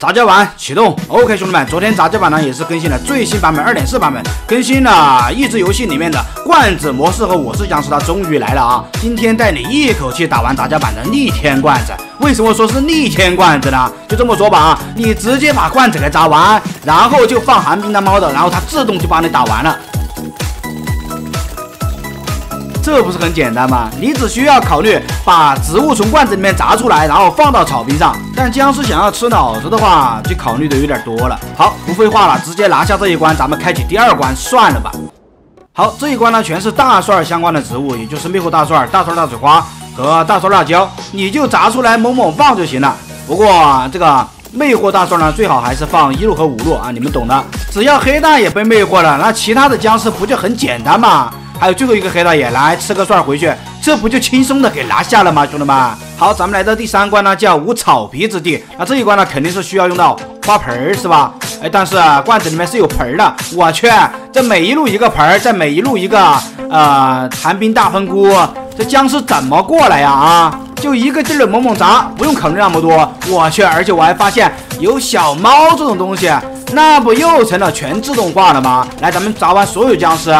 杂交版启动 ，OK， 兄弟们，昨天杂交版呢也是更新了最新版本 2.4 版本，更新了益智游戏里面的罐子模式和我是僵尸，它终于来了啊！今天带你一口气打完杂交版的逆天罐子。为什么说是逆天罐子呢？就这么说吧啊，你直接把罐子给砸完，然后就放寒冰当猫的，然后它自动就帮你打完了。 这不是很简单吗？你只需要考虑把植物从罐子里面砸出来，然后放到草坪上。但僵尸想要吃脑子的话，就考虑的有点多了。好，不废话了，直接拿下这一关，咱们开启第二关算了吧。好，这一关呢全是大蒜相关的植物，也就是篆猴大蒜、大蒜大水花和大蒜辣椒，你就砸出来猛猛放就行了。不过这个。 魅惑大蒜呢，最好还是放1路和5路啊，你们懂的。只要黑大爷被魅惑了，那其他的僵尸不就很简单吗？还有最后一个黑大爷来吃个蒜回去，这不就轻松的给拿下了吗，兄弟们？好，咱们来到第三关呢，叫无草皮之地。那这一关呢，肯定是需要用到花盆是吧？哎，但是罐子里面是有盆的。我去，这每一路一个盆，在每一路一个寒冰大喷菇，这僵尸怎么过来呀？啊！ 就一个劲儿猛猛砸，不用考虑那么多。我去，而且我还发现有小猫这种东西，那不又成了全自动化了吗？来，咱们砸完所有僵尸，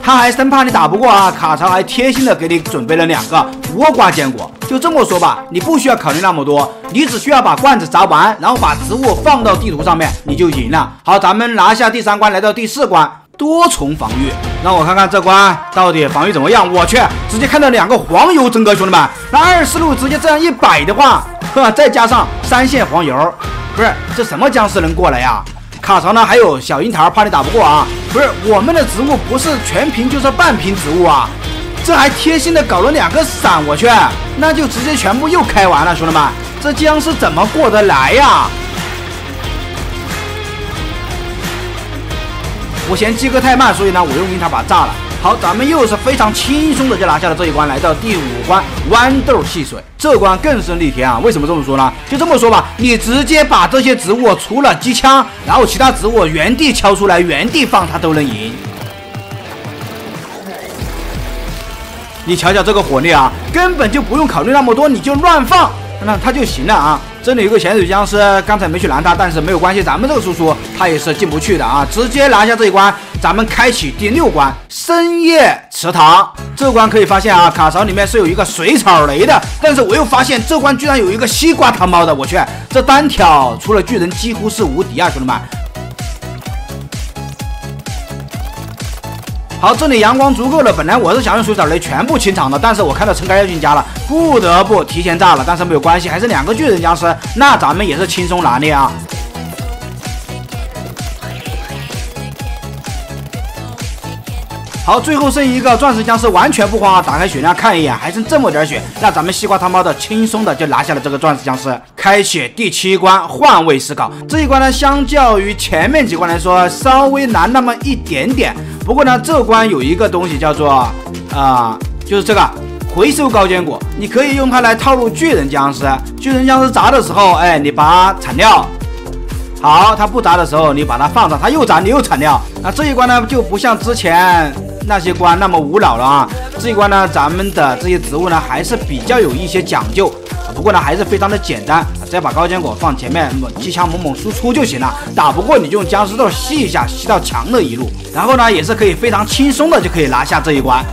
他还生怕你打不过啊。卡槽还贴心的给你准备了2个倭瓜坚果。就这么说吧，你不需要考虑那么多，你只需要把罐子砸完，然后把植物放到地图上面，你就赢了。好，咱们拿下第三关，来到第四关。 多重防御，让我看看这关到底防御怎么样。我去，直接看到2个黄油真哥，兄弟们，那20路直接这样100的话，呵，再加上3线黄油，不是这什么僵尸能过来呀？卡槽呢还有小樱桃，怕你打不过啊。不是我们的植物不是全屏就是半屏植物啊，这还贴心的搞了2个伞，我去，那就直接全部又开完了，兄弟们，这僵尸怎么过得来呀？ 我嫌鸡哥太慢，所以呢，我用樱桃把炸了。好，咱们又是非常轻松的就拿下了这一关，来到第5关豌豆汽水。这关更是逆天啊！为什么这么说呢？就这么说吧，你直接把这些植物除了机枪，然后其他植物原地敲出来，原地放，它都能赢。你瞧瞧这个火力啊，根本就不用考虑那么多，你就乱放，那它就行了啊。 这里有个潜水僵尸，刚才没去拦他，但是没有关系，咱们这个叔叔他也是进不去的啊！直接拿下这一关，咱们开启第6关深夜池塘。这关可以发现啊，卡槽里面是有一个水草雷的，但是我又发现这关居然有一个西瓜糖猫的，我去，这单挑除了巨人几乎是无敌啊，兄弟们！好，这里阳光足够了，本来我是想用水草雷全部清场的，但是我看到撑杆要进家了。 不得不提前炸了，但是没有关系，还是2个巨人僵尸，那咱们也是轻松拿捏啊。好，最后剩一个钻石僵尸，完全不慌啊！打开血量看一眼，还剩这么点血，那咱们西瓜他妈的轻松的就拿下了这个钻石僵尸。开启第7关换位思考，这一关呢，相较于前面几关来说，稍微难那么一点点。不过呢，这关有一个东西叫做就是这个。 回收高坚果，你可以用它来套路巨人僵尸。巨人僵尸砸的时候，哎，你把它铲掉；好，它不砸的时候，你把它放上，它又砸，你又铲掉。那这一关呢，就不像之前那些关那么无脑了啊。这一关呢，咱们的这些植物呢，还是比较有一些讲究。 不过呢，还是非常的简单，只要把高坚果放前面，机枪猛猛输出就行了。打不过你就用僵尸豆吸一下，吸到墙的一路，然后呢，也是可以非常轻松的就可以拿下这一关。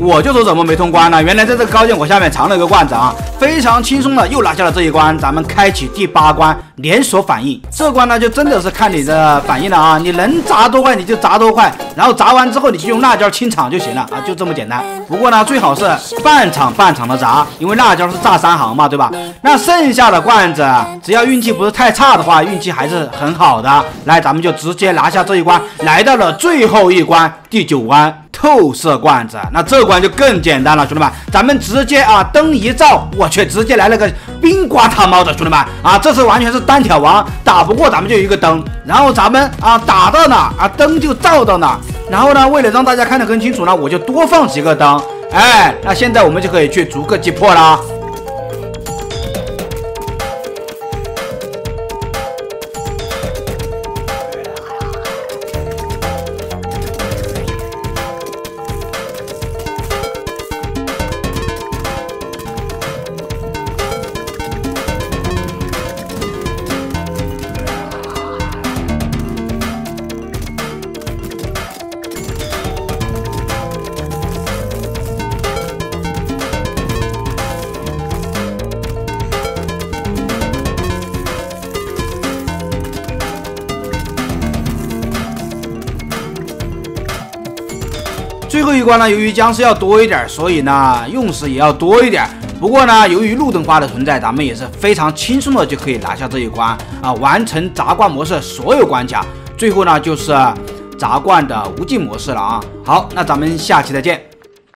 我就说怎么没通关呢？原来在这个高坚果下面藏了一个罐子啊，非常轻松的又拿下了这一关。咱们开启第8关连锁反应，这关呢就真的是看你的反应了啊，你能砸多快你就砸多快，然后砸完之后你就用辣椒清场就行了啊，就这么简单。不过呢，最好是半场半场的砸，因为辣椒是炸3行嘛，对吧？那剩下的罐子，只要运气不是太差的话，运气还是很好的。来，咱们就直接拿下这一关，来到了最后一关第9关。 透射罐子，那这关就更简单了，兄弟们，咱们直接啊灯一照，我去，直接来了个冰瓜他猫的，兄弟们啊，这次完全是单挑王，打不过咱们就一个灯，然后咱们啊打到哪啊灯就照到哪，然后呢，为了让大家看得更清楚呢，我就多放几个灯，哎，那现在我们就可以去逐个击破啦。最后一关呢，由于僵尸要多一点，所以呢用时也要多一点。不过呢，由于路灯花的存在，咱们也是非常轻松的就可以拿下这一关啊，完成杂冠模式所有关卡。最后呢，就是杂冠的无尽模式了啊。好，那咱们下期再见。